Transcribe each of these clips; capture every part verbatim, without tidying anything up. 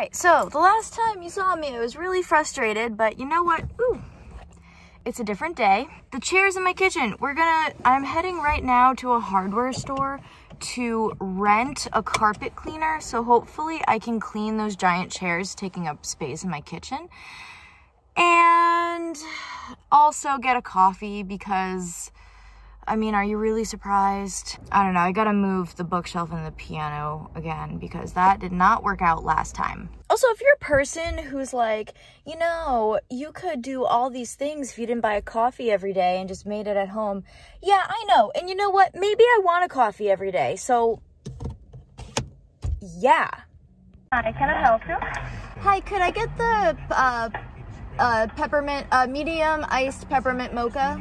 Alright, so the last time you saw me, I was really frustrated, but you know what? Ooh, it's a different day. The chairs in my kitchen, we're gonna, I'm heading right now to a hardware store to rent a carpet cleaner, so hopefully I can clean those giant chairs taking up space in my kitchen. And also get a coffee because, I mean, are you really surprised? I don't know, I gotta move the bookshelf and the piano again because that did not work out last time. Also, if you're a person who's like, you know, you could do all these things if you didn't buy a coffee every day and just made it at home. Yeah, I know, and you know what? Maybe I want a coffee every day, so yeah. Hi, can I help you? Hi, could I get the uh, uh, peppermint, uh, medium iced peppermint mocha?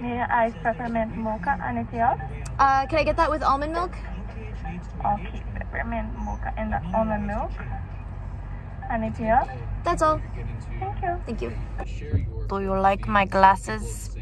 Yeah, iced peppermint mocha. Anything else? Uh, can I get that with almond milk? Okay, peppermint mocha and the almond milk. Anything else? That's all. Thank you. Thank you. Do you like my glasses?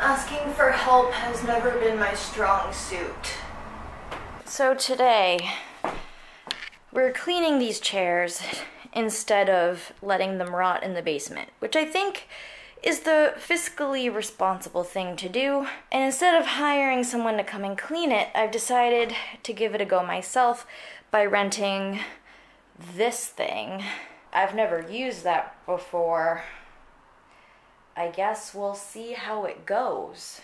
Asking for help has never been my strong suit. So today, we're cleaning these chairs instead of letting them rot in the basement, which I think is the fiscally responsible thing to do. And instead of hiring someone to come and clean it, I've decided to give it a go myself by renting this thing. I've never used that before. I guess we'll see how it goes.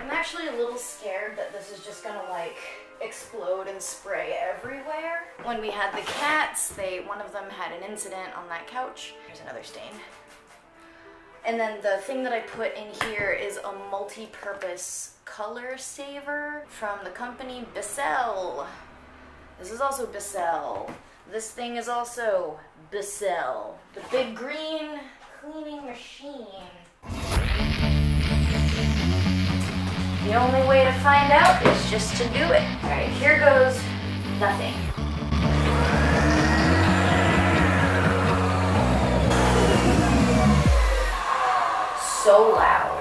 I'm actually a little scared that this is just gonna like explode and spray everywhere. When we had the cats, they one of them had an incident on that couch. Here's another stain. And then the thing that I put in here is a multi-purpose color saver from the company Bissell. This is also Bissell. This thing is also Bissell, the big green cleaning machine. The only way to find out is just to do it. All right, here goes nothing. So loud.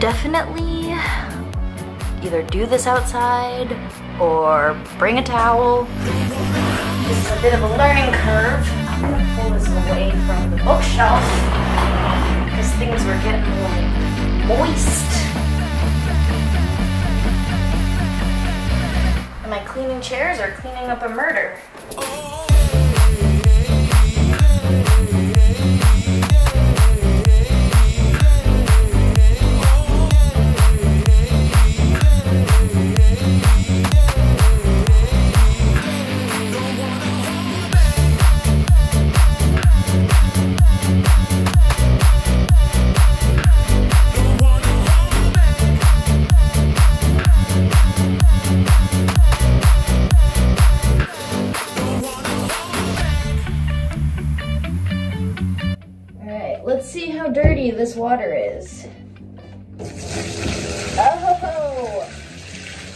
Definitely either do this outside or bring a towel. This is a bit of a learning curve. I'm gonna pull this away from the bookshelf because things were getting a little moist. Am I cleaning chairs or cleaning up a murder? Dirty this water is. Oh!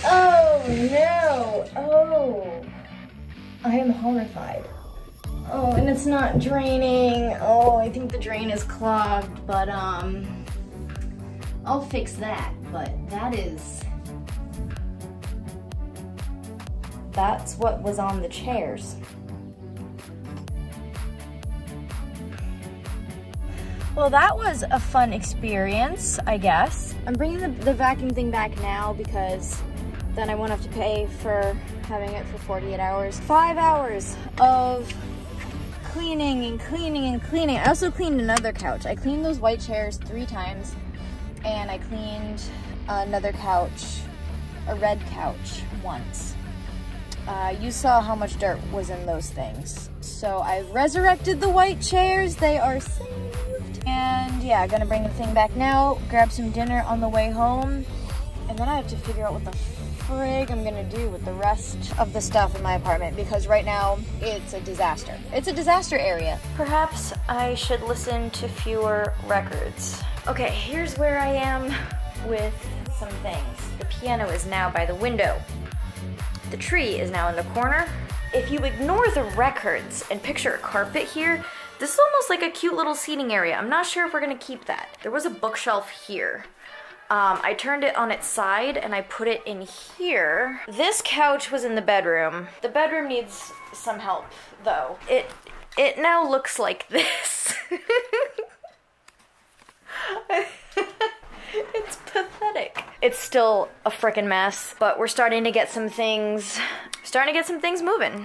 Oh no! Oh! I am horrified. Oh, and it's not draining. Oh, I think the drain is clogged, but um, I'll fix that, but that is... That's what was on the chairs. Well, that was a fun experience, I guess. I'm bringing the, the vacuum thing back now because then I won't have to pay for having it for forty-eight hours. Five hours of cleaning and cleaning and cleaning. I also cleaned another couch. I cleaned those white chairs three times and I cleaned another couch a red couch once. Uh, you saw how much dirt was in those things. So I've resurrected the white chairs. They are saved. And yeah, gonna bring the thing back now, grab some dinner on the way home, and then I have to figure out what the frig I'm gonna do with the rest of the stuff in my apartment, because right now it's a disaster. It's a disaster area. Perhaps I should listen to fewer records. Okay, here's where I am with some things. The piano is now by the window. The tree is now in the corner. If you ignore the records and picture a carpet here, this is almost like a cute little seating area. I'm not sure if we're gonna keep that. There was a bookshelf here. Um, I turned it on its side and I put it in here. This couch was in the bedroom. The bedroom needs some help though. It, it now looks like this. It's pathetic. It's still a frickin' mess, but we're starting to get some things, starting to get some things moving.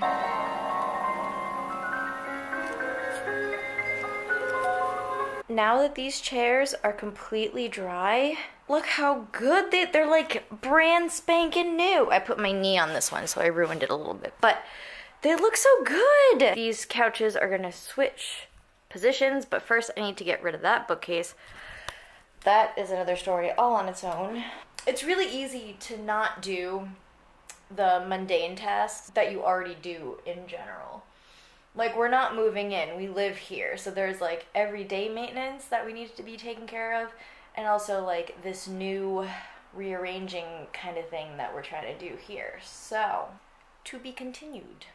Now that these chairs are completely dry, look how good they, they're like brand spanking new. I put my knee on this one, so I ruined it a little bit, but they look so good. These couches are gonna switch positions, but first I need to get rid of that bookcase. That is another story all on its own. It's really easy to not do the mundane tasks that you already do in general. Like, we're not moving in, we live here. So there's like everyday maintenance that we need to be taken care of, and also like this new rearranging kind of thing that we're trying to do here. So, to be continued.